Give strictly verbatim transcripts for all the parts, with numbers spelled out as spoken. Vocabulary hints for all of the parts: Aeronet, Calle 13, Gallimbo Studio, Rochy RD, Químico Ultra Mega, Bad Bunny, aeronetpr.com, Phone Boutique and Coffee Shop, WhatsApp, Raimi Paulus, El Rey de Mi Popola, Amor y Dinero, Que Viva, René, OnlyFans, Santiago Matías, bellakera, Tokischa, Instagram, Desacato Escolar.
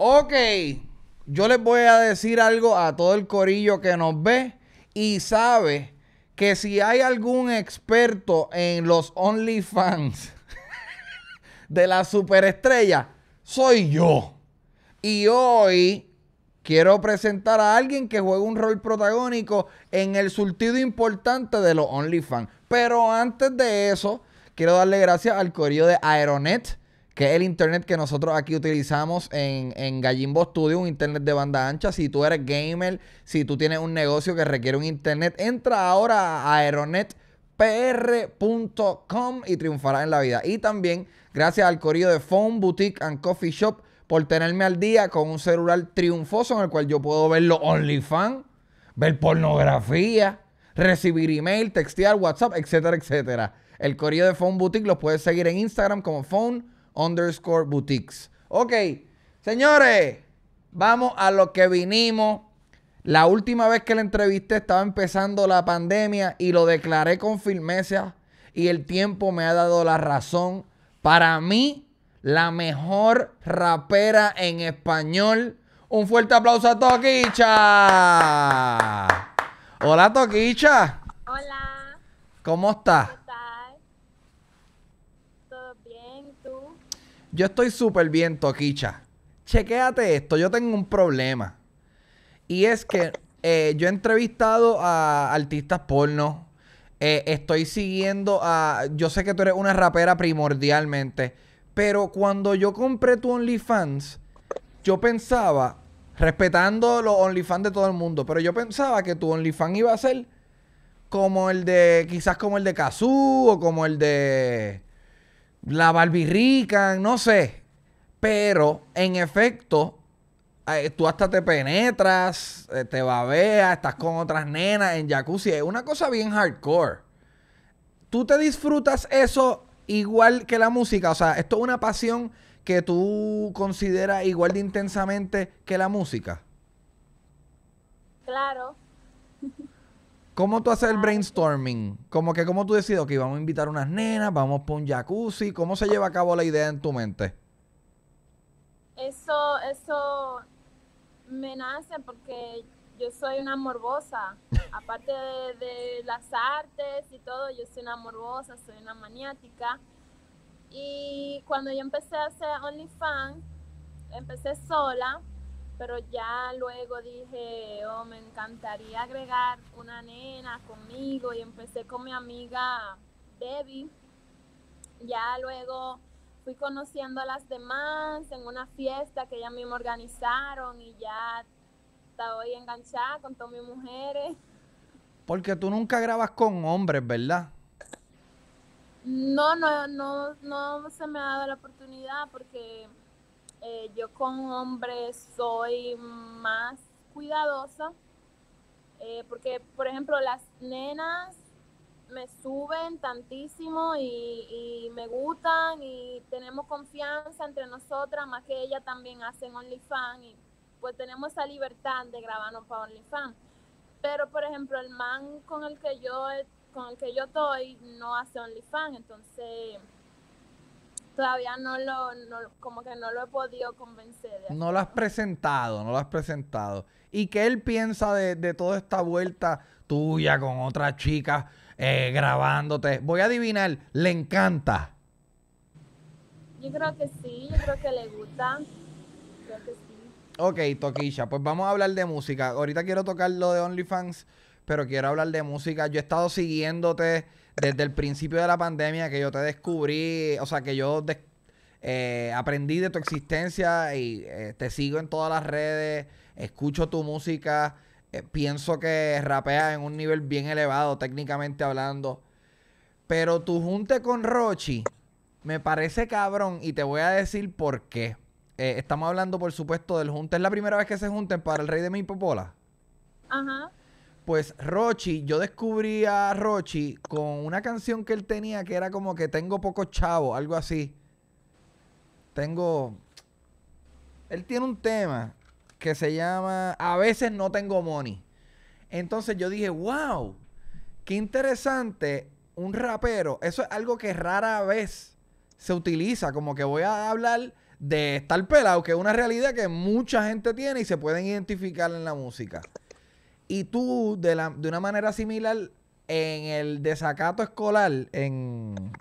Ok, yo les voy a decir algo a todo el corillo que nos ve y sabe que si hay algún experto en los OnlyFans de la superestrella, soy yo. Y hoy quiero presentar a alguien que juega un rol protagónico en el surtido importante de los OnlyFans. Pero antes de eso, quiero darle gracias al corillo de Aeronet, que es el internet que nosotros aquí utilizamos en, en Gallimbo Studio, un internet de banda ancha. Si tú eres gamer, si tú tienes un negocio que requiere un internet, entra ahora a aeronet p r punto com y triunfarás en la vida. Y también gracias al corillo de Phone Boutique and Coffee Shop por tenerme al día con un celular triunfoso en el cual yo puedo ver los OnlyFans, ver pornografía, recibir email, textear, WhatsApp, etcétera, etcétera. El corillo de Phone Boutique los puedes seguir en Instagram como Phone Underscore Boutiques. Ok, señores, vamos a lo que vinimos. La última vez que la entrevisté estaba empezando la pandemia y lo declaré con firmeza y el tiempo me ha dado la razón. Para mí, la mejor rapera en español. Un fuerte aplauso a Tokischa. Hola, Tokischa. Hola. ¿Cómo estás? Yo estoy súper bien, Tokischa. Chequéate esto, yo tengo un problema. Y es que eh, yo he entrevistado a artistas porno. Eh, estoy siguiendo a... Yo sé que tú eres una rapera primordialmente. Pero cuando yo compré tu OnlyFans, yo pensaba, respetando los OnlyFans de todo el mundo, pero yo pensaba que tu OnlyFans iba a ser como el de... Quizás como el de Cazú o como el de... La Barbie Rican, no sé. Pero, en efecto, tú hasta te penetras, te babeas, estás con otras nenas en jacuzzi. Es una cosa bien hardcore. ¿Tú te disfrutas eso igual que la música? O sea, ¿esto es una pasión que tú consideras igual de intensamente que la música? Claro. ¿Cómo tú haces el brainstorming? Como que, ¿cómo tú decides? Ok, vamos a invitar unas nenas, vamos por un jacuzzi. ¿Cómo se lleva a cabo la idea en tu mente? Eso, eso me nace porque yo soy una morbosa. Aparte de, de las artes y todo, yo soy una morbosa, soy una maniática. Y cuando yo empecé a hacer OnlyFans, empecé sola. Pero ya luego dije, oh, me encantaría agregar una nena conmigo y empecé con mi amiga Debbie. Ya luego fui conociendo a las demás en una fiesta que ellas mismas organizaron y ya estoy enganchada con todas mis mujeres. Porque tú nunca grabas con hombres, ¿verdad? No, no, no, no se me ha dado la oportunidad porque... Eh, yo con hombres soy más cuidadosa, eh, porque, por ejemplo, las nenas me suben tantísimo y, y me gustan y tenemos confianza entre nosotras, más que ellas también hacen OnlyFans y pues tenemos esa libertad de grabarnos para OnlyFans. Pero, por ejemplo, el man con el que yo, con el que yo estoy no hace OnlyFans, entonces... Todavía no lo, no, como que no lo he podido convencer. De no lo has presentado, no lo has presentado. ¿Y qué él piensa de, de toda esta vuelta tuya con otras chicas eh, grabándote? Voy a adivinar, ¿le encanta? Yo creo que sí, yo creo que le gusta. Creo que sí. Ok, Tokischa, pues vamos a hablar de música. Ahorita quiero tocar lo de OnlyFans, pero quiero hablar de música. Yo he estado siguiéndote... Desde el principio de la pandemia que yo te descubrí, o sea, que yo de, eh, aprendí de tu existencia y eh, te sigo en todas las redes, escucho tu música, eh, pienso que rapeas en un nivel bien elevado, técnicamente hablando. Pero tu junte con Rochy me parece cabrón y te voy a decir por qué. Eh, estamos hablando, por supuesto, del junte. ¿Es la primera vez que se junten para El Rey de Mi Popola? Ajá. Pues Rochy, yo descubrí a Rochy con una canción que él tenía que era como que tengo poco chavo, algo así. Tengo... Él tiene un tema que se llama A veces no tengo money. Entonces yo dije, wow, qué interesante, un rapero. Eso es algo que rara vez se utiliza, como que voy a hablar de estar pelado, que es una realidad que mucha gente tiene y se pueden identificar en la música. Y tú, de, la, de una manera similar, en el Desacato Escolar, en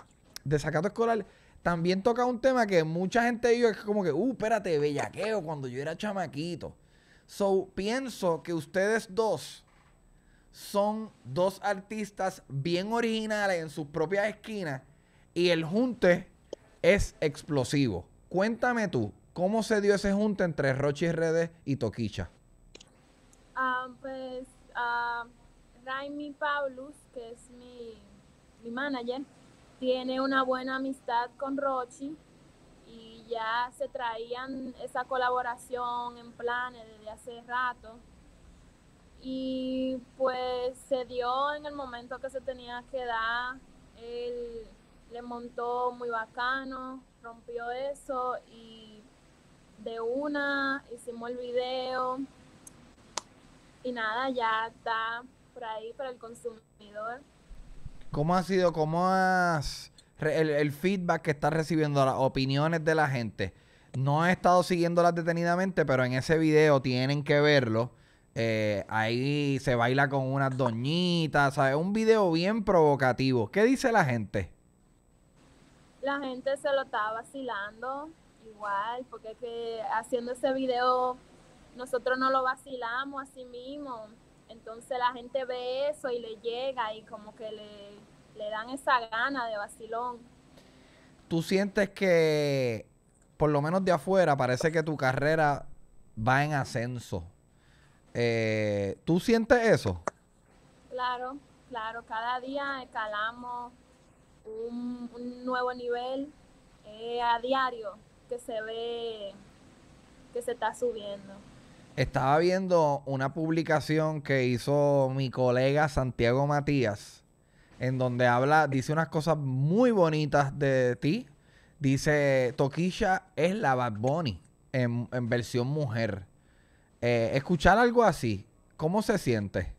Desacato Escolar, también toca un tema que mucha gente dijo es como que, uh, espérate, bellaqueo cuando yo era chamaquito. So, pienso que ustedes dos son dos artistas bien originales en sus propias esquinas y el junte es explosivo. Cuéntame tú, ¿cómo se dio ese junte entre Rochy R D y Tokischa? Uh, pues, uh, Raimi Paulus, que es mi, mi manager, tiene una buena amistad con Rochy y ya se traían esa colaboración en planes desde hace rato. Y pues se dio en el momento que se tenía que dar. Él le montó muy bacano, rompió eso y de una hicimos el video. Y nada, ya está por ahí para el consumidor. ¿Cómo ha sido, cómo has, el, el feedback que estás recibiendo, las opiniones de la gente? No he estado siguiéndolas detenidamente, pero en ese video tienen que verlo. Eh, ahí se baila con unas doñitas, ¿sabes? Un video bien provocativo. ¿Qué dice la gente? La gente se lo está vacilando igual, porque es que haciendo ese video nosotros no lo vacilamos así mismo. Entonces la gente ve eso y le llega y como que le, le dan esa gana de vacilón. ¿Tú sientes que, por lo menos de afuera, parece que tu carrera va en ascenso? Eh, ¿Tú sientes eso? Claro, claro. Cada día escalamos un, un nuevo nivel eh, a diario que se ve que se está subiendo. Estaba viendo una publicación que hizo mi colega Santiago Matías, en donde habla, dice unas cosas muy bonitas de ti. Dice, Tokischa es la Bad Bunny en, en versión mujer. Eh, escuchar algo así, ¿cómo se siente?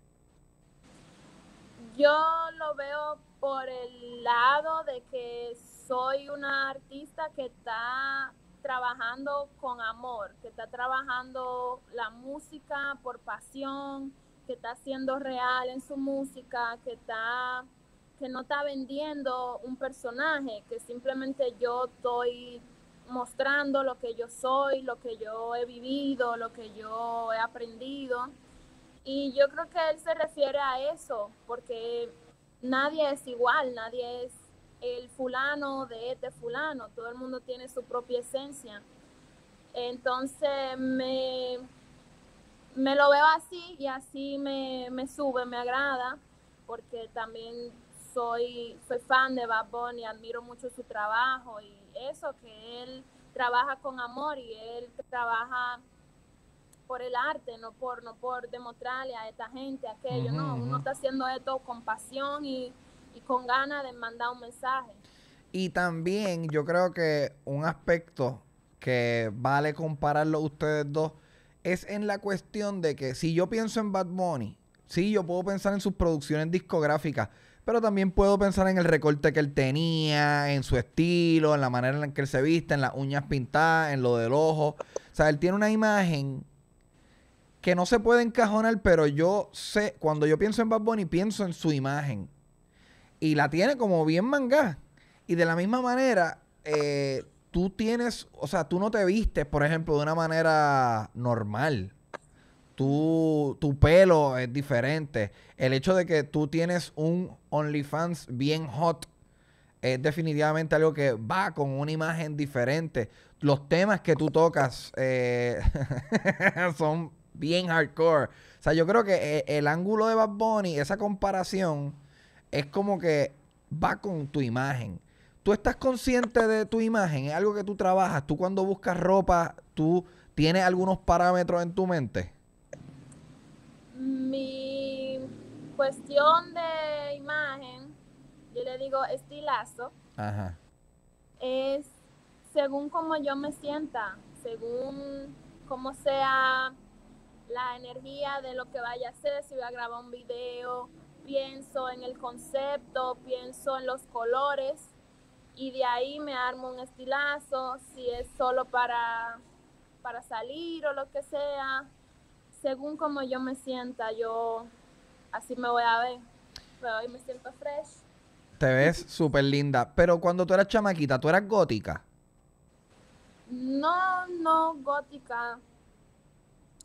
Yo lo veo por el lado de que soy una artista que está trabajando con amor, que está trabajando la música por pasión, que está siendo real en su música, que está, que no está vendiendo un personaje, que simplemente yo estoy mostrando lo que yo soy, lo que yo he vivido, lo que yo he aprendido. Y yo creo que él se refiere a eso, porque nadie es igual, nadie es el fulano de este fulano, todo el mundo tiene su propia esencia. Entonces me, me lo veo así y así me, me sube, me agrada, porque también soy, soy fan de Bad Bunny, admiro mucho su trabajo y eso, que él trabaja con amor y él trabaja por el arte, no por, no por demostrarle a esta gente aquello, uh-huh, no, uh-huh. Uno está haciendo esto con pasión y y con ganas de mandar un mensaje. Y también yo creo que un aspecto que vale compararlo ustedes dos es en la cuestión de que si yo pienso en Bad Bunny, sí, yo puedo pensar en sus producciones discográficas, pero también puedo pensar en el recorte que él tenía, en su estilo, en la manera en la que él se viste, en las uñas pintadas, en lo del ojo. O sea, él tiene una imagen que no se puede encajonar, pero yo sé, cuando yo pienso en Bad Bunny, pienso en su imagen. Y la tiene como bien mangá. Y de la misma manera, eh, tú tienes, o sea, tú no te vistes, por ejemplo, de una manera normal. Tú, tu pelo es diferente. El hecho de que tú tienes un OnlyFans bien hot es definitivamente algo que va con una imagen diferente. Los temas que tú tocas eh, son bien hardcore. O sea, yo creo que el ángulo de Bad Bunny, esa comparación, es como que va con tu imagen. ¿Tú estás consciente de tu imagen? ¿Es algo que tú trabajas? ¿Tú cuando buscas ropa, tú tienes algunos parámetros en tu mente? Mi cuestión de imagen, yo le digo estilazo, ajá, es según como yo me sienta, según como sea la energía de lo que vaya a hacer, si voy a grabar un video. Pienso en el concepto, pienso en los colores y de ahí me armo un estilazo, si es solo para, para salir o lo que sea, según como yo me sienta, yo así me voy a ver, pero hoy me siento fresh. Te ves súper linda, pero cuando tú eras chamaquita, ¿tú eras gótica? No, no gótica,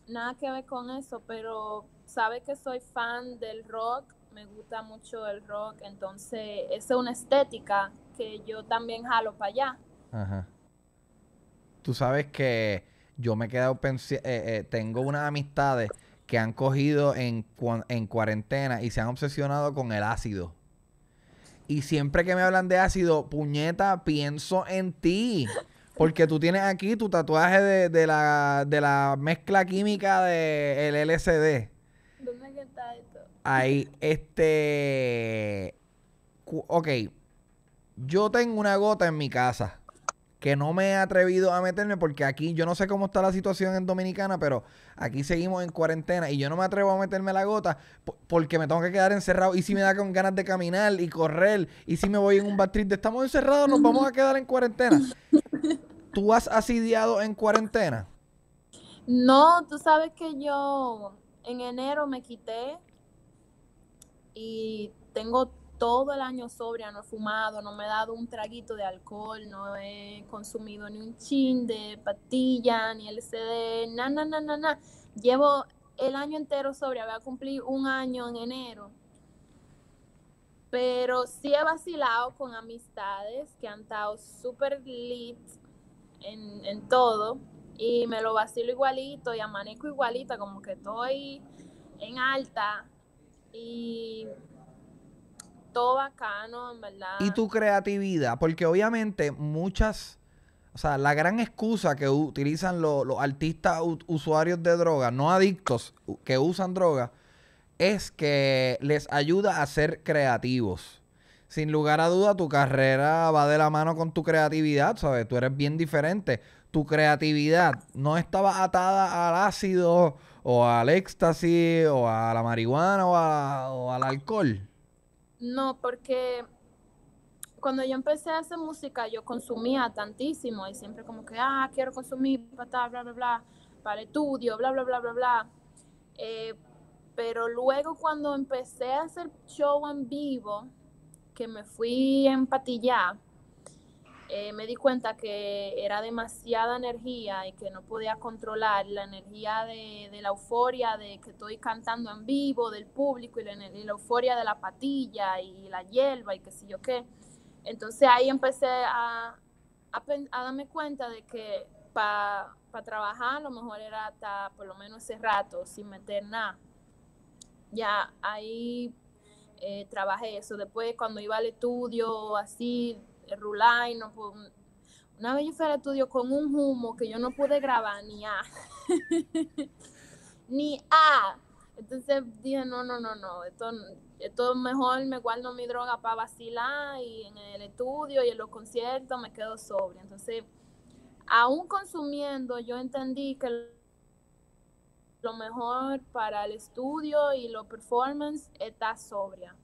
nada que ver con eso, pero sabes que soy fan del rock, me gusta mucho el rock, entonces esa es una estética que yo también jalo para allá. Ajá. Tú sabes que yo me he quedado pensando, eh, eh, tengo unas amistades que han cogido en, cu en cuarentena y se han obsesionado con el ácido. Y siempre que me hablan de ácido, puñeta, pienso en ti. Porque tú tienes aquí tu tatuaje de, de, la, de la mezcla química del de L S D. ¿Dónde está esto? Ahí, este... Ok. Yo tengo una gota en mi casa que no me he atrevido a meterme porque aquí, yo no sé cómo está la situación en Dominicana, pero aquí seguimos en cuarentena y yo no me atrevo a meterme la gota porque me tengo que quedar encerrado. Y si me da con ganas de caminar y correr, y si me voy en un bad trip de estamos encerrados, nos vamos a quedar en cuarentena. ¿Tú has asidiado en cuarentena? No, tú sabes que yo en enero me quité y tengo todo el año sobria, no he fumado, no me he dado un traguito de alcohol, no he consumido ni un chin de pastilla, ni L S D, na, na, na, na, na. Llevo el año entero sobria, voy a cumplir un año en enero. Pero sí he vacilado con amistades que han estado súper lit en, en todo y me lo vacilo igualito y amanezco igualita, como que estoy en alta y... todo bacano, en verdad. Y tu creatividad, porque obviamente muchas, o sea, la gran excusa que utilizan los, los artistas usuarios de droga, no adictos, que usan droga, es que les ayuda a ser creativos. Sin lugar a duda, tu carrera va de la mano con tu creatividad, ¿sabes? Tú eres bien diferente. Tu creatividad no estaba atada al ácido, o al éxtasis, o a la marihuana, o, a, o al alcohol. No, porque cuando yo empecé a hacer música, yo consumía tantísimo y siempre como que, ah, quiero consumir, bla, bla, bla, bla, para el estudio, bla, bla, bla, bla, bla. Eh, pero luego cuando empecé a hacer show en vivo, que me fui a empatillar, eh, me di cuenta que era demasiada energía y que no podía controlar la energía de, de la euforia de que estoy cantando en vivo, del público, y la, y la euforia de la patilla y la hierba y qué sé yo qué. Entonces ahí empecé a, a, a darme cuenta de que para pa trabajar a lo mejor era hasta por lo menos ese rato, sin meter nada. Ya ahí eh, trabajé eso. Después cuando iba al estudio, así... Rulay, no, una vez yo fui al estudio con un humo que yo no pude grabar ni a ni a entonces dije no, no, no, no esto, esto mejor me guardo mi droga para vacilar y en el estudio y en los conciertos me quedo sobria. Entonces aún consumiendo yo entendí que lo mejor para el estudio y los performance está sobria.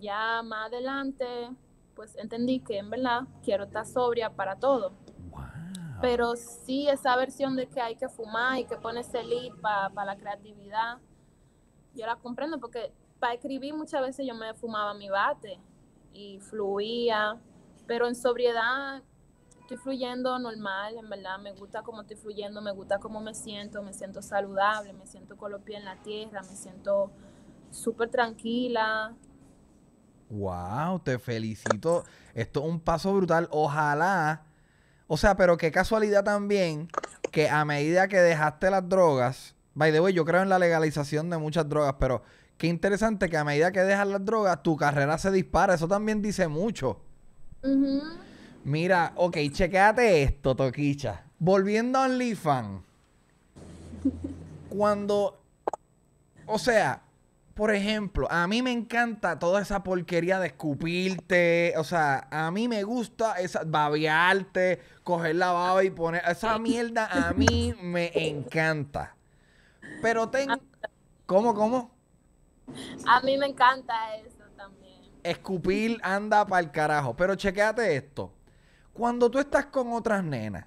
Ya más adelante pues entendí que en verdad quiero estar sobria para todo. Wow. Pero sí, esa versión de que hay que fumar y que ponerse lead para pa la creatividad, yo la comprendo porque para escribir muchas veces yo me fumaba mi bate y fluía, pero en sobriedad estoy fluyendo normal, en verdad me gusta cómo estoy fluyendo, me gusta cómo me siento, me siento saludable, me siento con los pies en la tierra, me siento súper tranquila. Wow, te felicito. Esto es un paso brutal. Ojalá. O sea, pero qué casualidad también que a medida que dejaste las drogas, by the way, yo creo en la legalización de muchas drogas, pero qué interesante que a medida que dejas las drogas, tu carrera se dispara. Eso también dice mucho. Uh-huh. Mira, ok, chequéate esto, Tokischa. Volviendo a OnlyFans. Cuando, o sea... Por ejemplo, a mí me encanta toda esa porquería de escupirte. O sea, a mí me gusta esa, babearte, coger la baba y poner... Esa mierda a mí me encanta. Pero tengo... ¿Cómo, cómo? A mí me encanta eso también. escupir anda para el carajo. Pero chequéate esto. Cuando tú estás con otras nenas,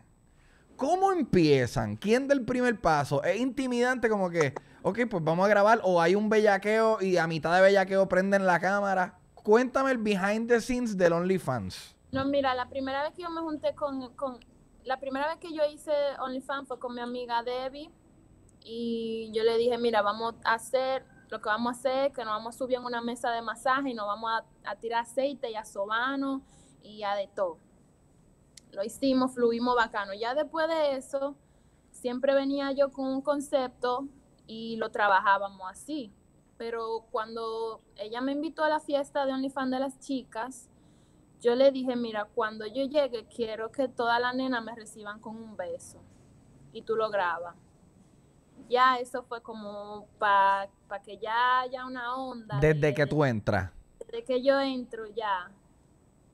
¿cómo empiezan? ¿Quién del primer paso? Es intimidante como que, ok, pues vamos a grabar, o hay un bellaqueo y a mitad de bellaqueo prenden la cámara. Cuéntame el behind the scenes del OnlyFans. No, mira, la primera vez que yo me junté con... con la primera vez que yo hice OnlyFans fue con mi amiga Debbie y yo le dije, mira, vamos a hacer... Lo que vamos a hacer es que nos vamos a subir en una mesa de masaje y nos vamos a, a tirar aceite y a sobano y a de todo. Lo hicimos, fluimos bacano. Ya después de eso, siempre venía yo con un concepto y lo trabajábamos así. Pero cuando ella me invitó a la fiesta de OnlyFans de las chicas, yo le dije, mira, cuando yo llegue, quiero que todas las nenas me reciban con un beso. Y tú lo grabas. Ya eso fue como para pa que ya haya una onda. Desde de, que tú entras. Desde que yo entro, ya.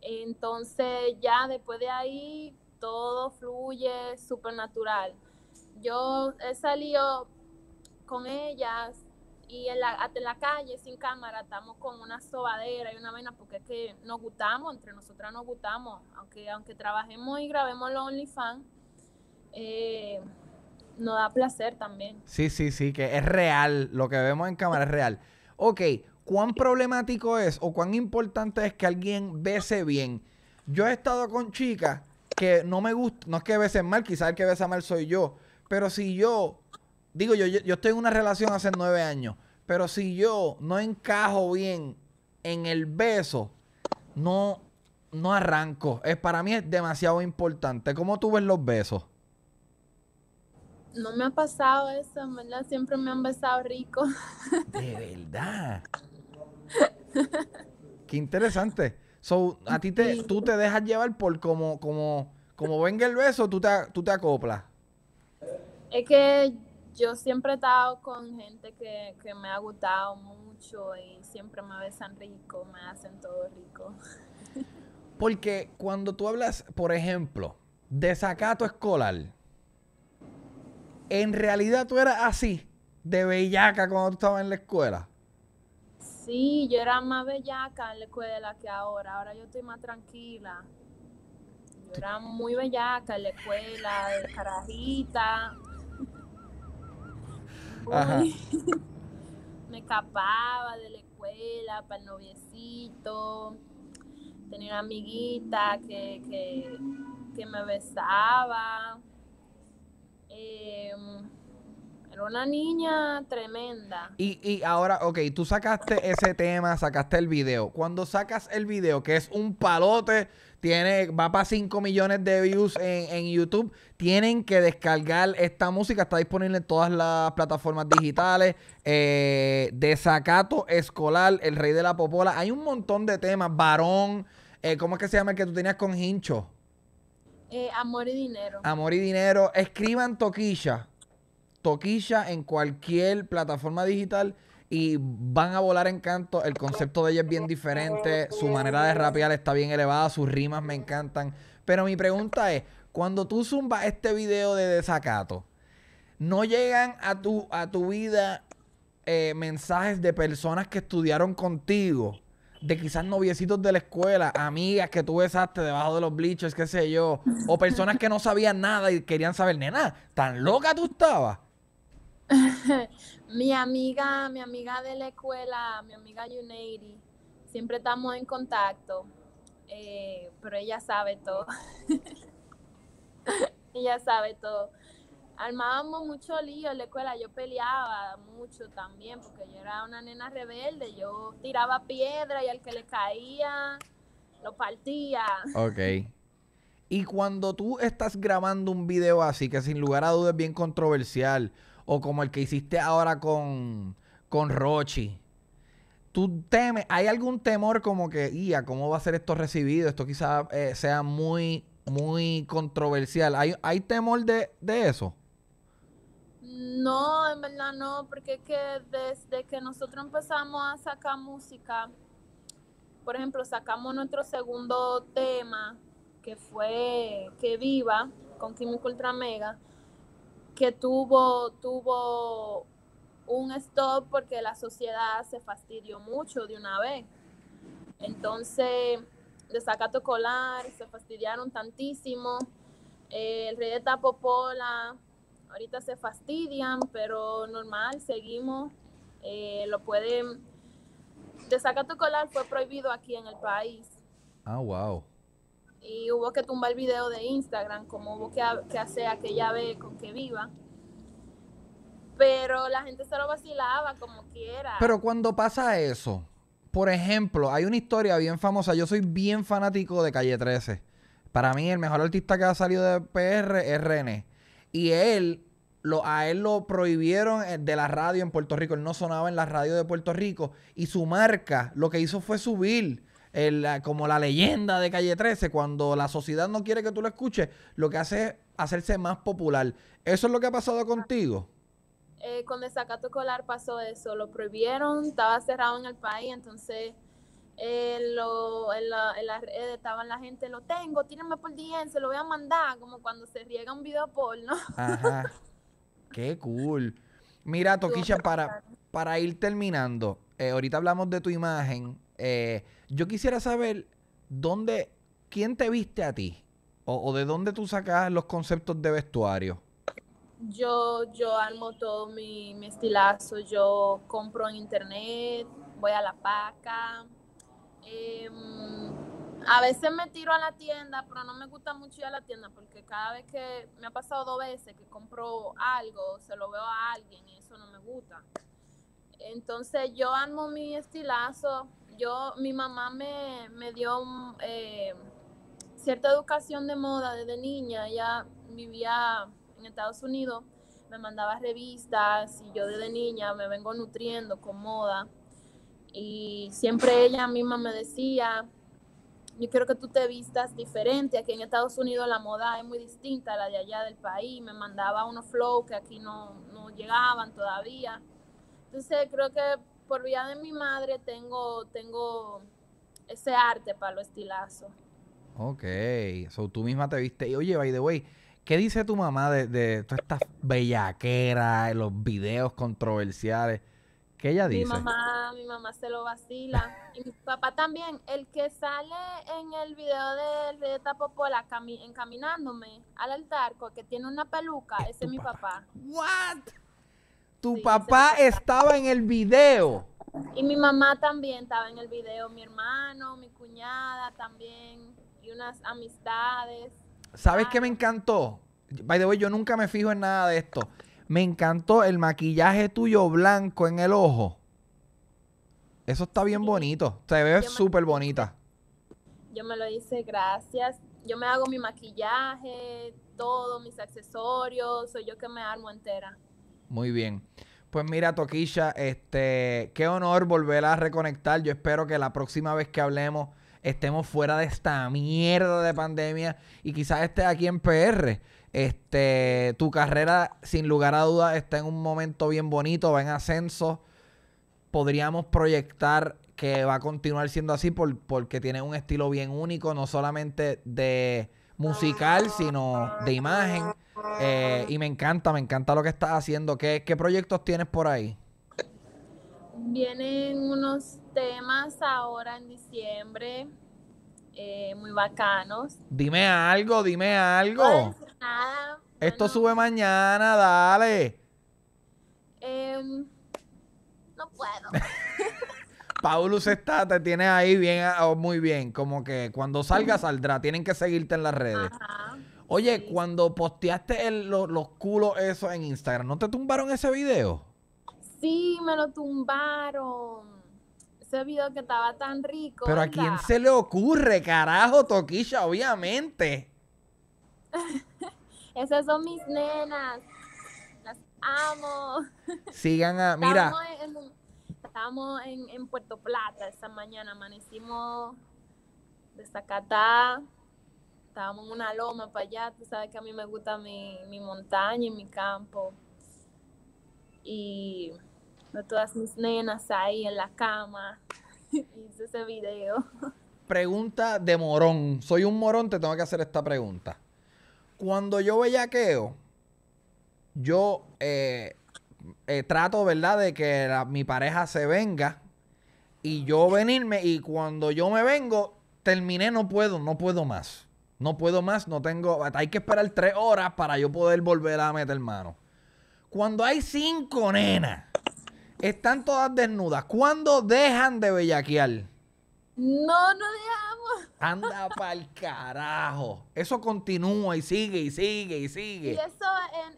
Entonces, ya después de ahí, todo fluye súper natural. Yo he salido con ellas y en la, hasta en la calle, sin cámara, estamos con una sobadera y una vaina, porque es que nos gustamos, entre nosotras nos gustamos. Aunque, aunque trabajemos y grabemos los OnlyFans, eh, nos da placer también. Sí, sí, sí, que es real. Lo que vemos en cámara es real. Ok. ¿Cuán problemático es o cuán importante es que alguien bese bien? Yo he estado con chicas que no me gusta, no es que besen mal, quizás el que besa mal soy yo, pero si yo, digo yo, yo, yo estoy en una relación hace nueve años, pero si yo no encajo bien en el beso, no, no arranco. Es, para mí es demasiado importante. ¿Cómo tú ves los besos? No me ha pasado eso, en verdad, siempre me han besado rico. De verdad. Qué interesante. So, a ti te, tú te dejas llevar por como, como, como venga el beso, tú te, tú te acoplas. Es que yo siempre he estado con gente que, que me ha gustado mucho y siempre me besan rico, me hacen todo rico. Porque cuando tú hablas, por ejemplo, desacato escolar, en realidad tú eras así, de bellaca cuando tú estabas en la escuela. Sí, yo era más bellaca en la escuela que ahora. Ahora yo estoy más tranquila. Yo era muy bellaca en la escuela, de carajita. Ajá. Me escapaba de la escuela para el noviecito. Tenía una amiguita que, que, que me besaba. Eh, era una niña tremenda. Y, y ahora, ok, tú sacaste ese tema, sacaste el video. Cuando sacas el video, que es un palote, tiene, va para cinco millones de views en, en YouTube. Tienen que descargar esta música. Está disponible en todas las plataformas digitales. Eh, Desacato Escolar, El Rey de la Popola. Hay un montón de temas. Varón, eh, ¿cómo es que se llama el que tú tenías con Hincho? Eh, amor y dinero. Amor y dinero. Escriban Tokischa. Tokischa en cualquier plataforma digital y van a volar en canto. El concepto de ella es bien diferente. Su manera de rapear está bien elevada. Sus rimas me encantan. Pero mi pregunta es, cuando tú zumbas este video de desacato, ¿no llegan a tu, a tu vida eh, mensajes de personas que estudiaron contigo? De quizás noviecitos de la escuela, amigas que tú besaste debajo de los bleachers, qué sé yo, o personas que no sabían nada y querían saber, nena, ¿tan loca tú estabas? mi amiga, mi amiga de la escuela, mi amiga Yuneiri, siempre estamos en contacto, eh, pero ella sabe todo. Ella sabe todo. Armábamos mucho lío en la escuela, yo peleaba mucho también, porque yo era una nena rebelde, yo tiraba piedra y al que le caía, lo partía. Ok. Y cuando tú estás grabando un video así, que sin lugar a dudas es bien controversial, o como el que hiciste ahora con, con Rochy, ¿tú temes, hay algún temor como que, ya, ¿cómo va a ser esto recibido? Esto quizás eh, sea muy, muy controversial. ¿Hay, hay temor de, de eso? No, en verdad no, porque es que desde que nosotros empezamos a sacar música, por ejemplo, sacamos nuestro segundo tema, que fue Que Viva, con Químico Ultra Mega, que tuvo, tuvo un stop porque la sociedad se fastidió mucho de una vez. Entonces, Desacato Escolar, se fastidiaron tantísimo. Eh, el Rey de Mi Popola, ahorita se fastidian, pero normal, seguimos. Eh, lo pueden... Desacato Escolar fue prohibido aquí en el país. Ah, wow. Y hubo que tumbar el video de Instagram, como hubo que, que hacer aquella vez con Que Viva. Pero la gente se lo vacilaba como quiera. Pero cuando pasa eso, por ejemplo, hay una historia bien famosa. Yo soy bien fanático de Calle trece. Para mí, el mejor artista que ha salido de P R es René. Y él, lo, a él lo prohibieron de la radio en Puerto Rico. Él no sonaba en la radio de Puerto Rico. Y su marca lo que hizo fue subir el, como la leyenda de Calle trece. Cuando la sociedad no quiere que tú lo escuches, lo que hace es hacerse más popular. ¿Eso es lo que ha pasado contigo? Eh, con Desacato Escolar pasó eso, lo prohibieron, estaba cerrado en el país, entonces eh, lo, en las redes la red estaban la gente, lo tengo, tírenme por D M, se lo voy a mandar, como cuando se riega un video porno. Ajá, qué cool. Mira, Tokischa, para, para ir terminando, eh, ahorita hablamos de tu imagen, eh, yo quisiera saber dónde, quién te viste a ti, o, o de dónde tú sacas los conceptos de vestuario. Yo, yo armo todo mi, mi estilazo, yo compro en internet, voy a la paca, eh, a veces me tiro a la tienda, pero no me gusta mucho ir a la tienda porque cada vez que, me ha pasado dos veces que compro algo, se lo veo a alguien y eso no me gusta. Entonces yo armo mi estilazo, yo, mi mamá me, me dio eh, cierta educación de moda desde niña, ella vivía en Estados Unidos, me mandaba revistas y yo desde niña me vengo nutriendo con moda y siempre ella misma me decía, yo quiero que tú te vistas diferente, aquí en Estados Unidos la moda es muy distinta a la de allá del país, me mandaba unos flows que aquí no, no llegaban todavía, entonces creo que por vía de mi madre tengo, tengo ese arte para los estilazos. Ok, so tú misma te viste, y oye, by the way, ¿qué dice tu mamá de, de todas estas bellaqueras, los videos controversiales? ¿Qué ella dice? Mi mamá, mi mamá se lo vacila. Y mi papá también. El que sale en el video de El Rey de Mi Popola cami encaminándome al altar, que tiene una peluca, es ese es mi papá. ¿What? Tu sí, papá estaba en el video. Y mi mamá también estaba en el video. Mi hermano, mi cuñada también. Y unas amistades. ¿Sabes qué me encantó? By the way, yo nunca me fijo en nada de esto. Me encantó el maquillaje tuyo blanco en el ojo. Eso está bien bonito. Te ves súper bonita. Yo me lo hice, gracias. Yo me hago mi maquillaje, todo, mis accesorios. Soy yo que me armo entera. Muy bien. Pues mira, Tokischa, este, qué honor volver a reconectar. Yo espero que la próxima vez que hablemos estemos fuera de esta mierda de pandemia y quizás estés aquí en P R. Este, tu carrera, sin lugar a dudas, está en un momento bien bonito, va en ascenso. Podríamos proyectar que va a continuar siendo así por, porque tiene un estilo bien único, no solamente de musical, sino de imagen. Eh, y me encanta, me encanta lo que estás haciendo. ¿Qué, qué proyectos tienes por ahí? Vienen unos temas ahora en diciembre, eh, muy bacanos. Dime algo, dime algo. No puedo decir nada. Esto bueno, sube mañana, dale. Eh, no puedo. Paulus está, te tiene ahí bien, oh, muy bien, como que cuando salga saldrá, tienen que seguirte en las redes. Ajá, oye, sí. Cuando posteaste el, los, los culos esos en Instagram, ¿no te tumbaron ese video? Sí, me lo tumbaron. Ese video que estaba tan rico. Pero ¿verdad? ¿A quién se le ocurre, carajo, Tokischa? Obviamente. Esas son mis nenas. Las amo. Sigan a... Mira. Estamos en, estamos en, en Puerto Plata esta mañana. Amanecimos de Zacatá. Estábamos en una loma para allá. Tú sabes que a mí me gusta mi, mi montaña y mi campo. Y todas mis nenas ahí en la cama. Hice ese video. Pregunta de morón. Soy un morón, te tengo que hacer esta pregunta. Cuando yo bellaqueo, yo eh, eh, trato, ¿verdad?, de que la, mi pareja se venga. y yo venirme, y cuando yo me vengo, terminé, no puedo, no puedo más. No puedo más, no tengo... Hay que esperar tres horas para yo poder volver a meter mano. Cuando hay cinco nenas, están todas desnudas, ¿cuándo dejan de bellaquear? No, no dejamos. Anda pa'l carajo. Eso continúa y sigue y sigue y sigue. Y eso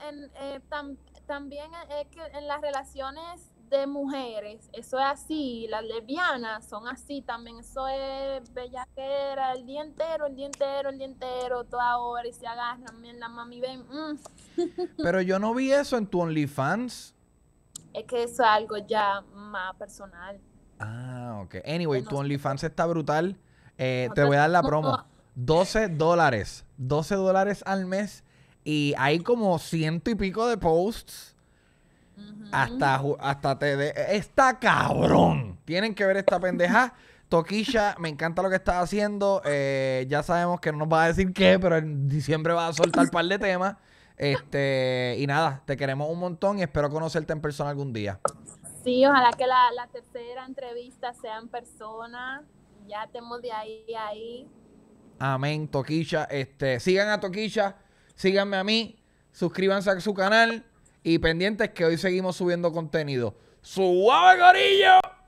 en, en, eh, tam, también es que en las relaciones de mujeres, eso es así. Las lesbianas son así también. Eso es bellaquera el día entero, el día entero, el día entero, toda hora, y se agarran. Bien, la mami ven. Mm. Pero yo no vi eso en tu OnlyFans. Es que eso es algo ya más personal. Ah, ok. Anyway, tu OnlyFans está brutal. Eh, te voy a dar la promo. doce dólares. doce dólares al mes. Y hay como ciento y pico de posts. Uh-huh. Hasta, hasta te... De... ¡Está cabrón! Tienen que ver esta pendeja. Tokischa, me encanta lo que estás haciendo. Eh, ya sabemos que no nos va a decir qué, pero en diciembre va a soltar un par de temas. Este, y nada, te queremos un montón y espero conocerte en persona algún día. Sí, ojalá que la, la tercera entrevista sea en persona. Ya estemos de ahí a ahí. Amén, Tokischa. Este, sigan a Tokischa, síganme a mí, suscríbanse a su canal y pendientes que hoy seguimos subiendo contenido. ¡Suave, gorillo!